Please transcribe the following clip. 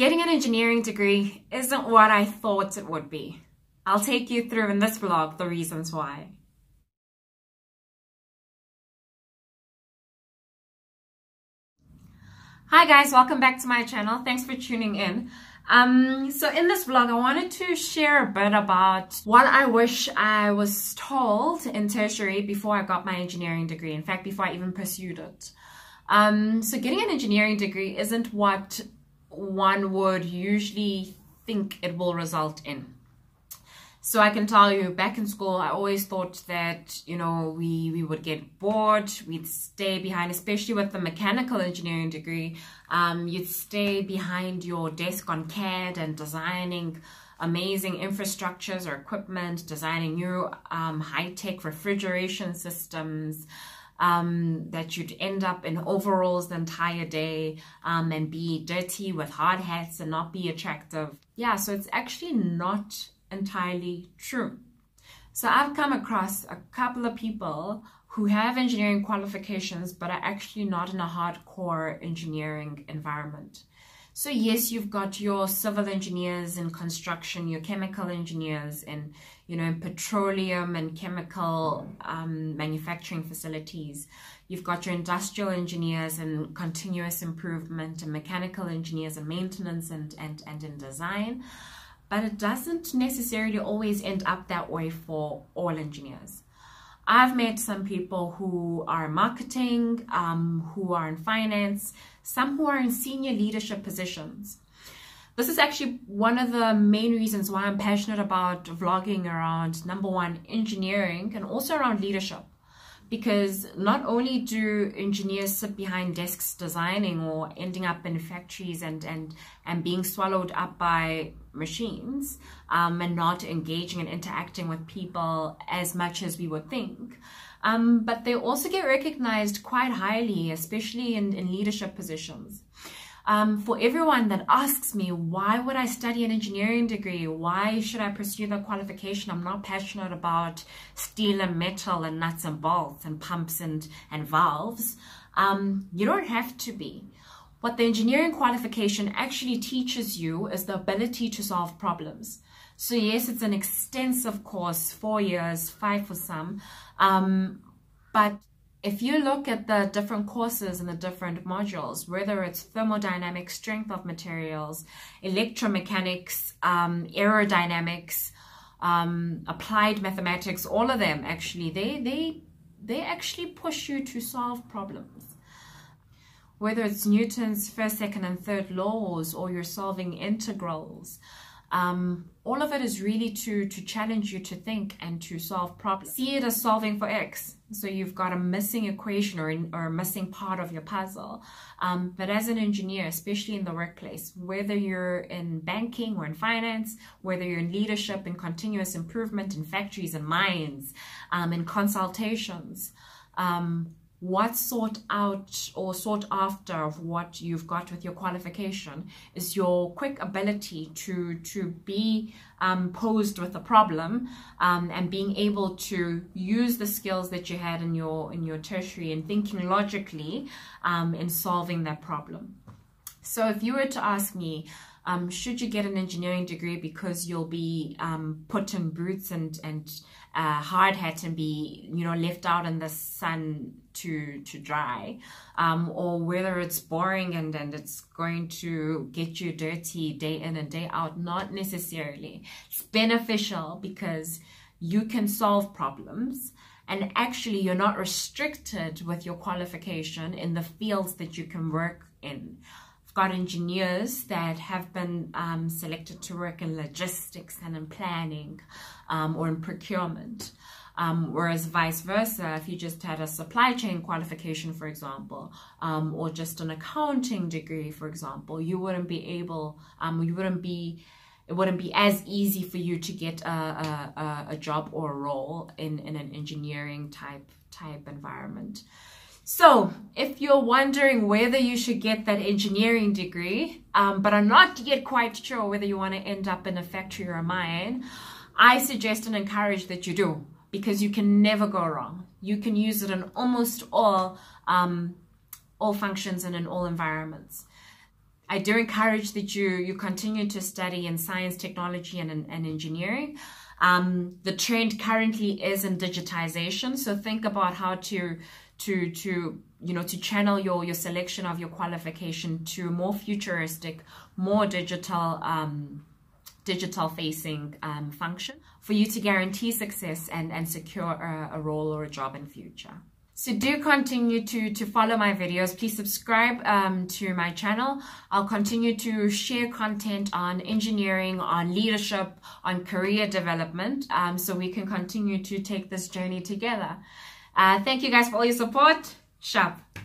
Getting an engineering degree isn't what I thought it would be. I'll take you through in this vlog the reasons why. Hi guys, welcome back to my channel. Thanks for tuning in. So in this vlog, I wanted to share a bit about what I wish I was told in tertiary before I got my engineering degree. In fact, before I even pursued it. So getting an engineering degree isn't what one would usually think it will result in. So I can tell you, back in school, I always thought that, you know, we would get bored, we'd stay behind, especially with the mechanical engineering degree. You'd stay behind your desk on CAD and designing amazing infrastructures or equipment, designing new high-tech refrigeration systems, that you'd end up in overalls the entire day and be dirty with hard hats and not be attractive. Yeah, so it's actually not entirely true. So I've come across a couple of people who have engineering qualifications but are actually not in a hardcore engineering environment. So yes, you've got your civil engineers in construction, your chemical engineers in, you know, in petroleum and chemical manufacturing facilities. You've got your industrial engineers in continuous improvement and mechanical engineers in maintenance and in design. But it doesn't necessarily always end up that way for all engineers. I've met some people who are in marketing, who are in finance, some who are in senior leadership positions. This is actually one of the main reasons why I'm passionate about vlogging around, number one, engineering and also around leadership. Because not only do engineers sit behind desks designing or ending up in factories and being swallowed up by machines and not engaging and interacting with people as much as we would think, but they also get recognized quite highly, especially in leadership positions. For everyone that asks me, why would I study an engineering degree? Why should I pursue the qualification? I'm not passionate about steel and metal and nuts and bolts and pumps and valves. You don't have to be. What the engineering qualification actually teaches you is the ability to solve problems. So yes, it's an extensive course, 4 years, 5 for some, but if you look at the different courses and the different modules, whether it's thermodynamics, strength of materials, electromechanics, aerodynamics, applied mathematics, all of them actually, they actually push you to solve problems. Whether it's Newton's first, second, and third laws, or you're solving integrals, all of it is really to challenge you to think and to solve problems. See it as solving for X. So you've got a missing equation or a missing part of your puzzle. But as an engineer, especially in the workplace, whether you're in banking or in finance, whether you're in leadership, in continuous improvement, in factories and mines, in consultations, what's sought out or sought after of what you've got with your qualification is your quick ability to be posed with a problem and being able to use the skills that you had in your tertiary and thinking logically in solving that problem. So if you were to ask me, should you get an engineering degree because you'll be put in boots and hard hat and be, you know, left out in the sun to dry, or whether it's boring and it's going to get you dirty day in and day out? Not necessarily. It's beneficial because you can solve problems. And actually, you're not restricted with your qualification in the fields that you can work in. I've got engineers that have been selected to work in logistics and in planning or in procurement, whereas vice versa, if you just had a supply chain qualification, for example, or just an accounting degree, for example, you wouldn't be able, it wouldn't be as easy for you to get a job or a role in an engineering type environment. So if you're wondering whether you should get that engineering degree, but are not yet quite sure whether you want to end up in a factory or a mine, I suggest and encourage that you do, because you can never go wrong. You can use it in almost all functions and in all environments. I do encourage that you continue to study in science, technology, and engineering. The trend currently is in digitization, so think about how to channel your selection of your qualification to more futuristic, more digital-facing function for you to guarantee success and secure a role or a job in future. So do continue to follow my videos. Please subscribe to my channel. I'll continue to share content on engineering, on leadership, on career development, so we can continue to take this journey together. Thank you guys for all your support. Sharp.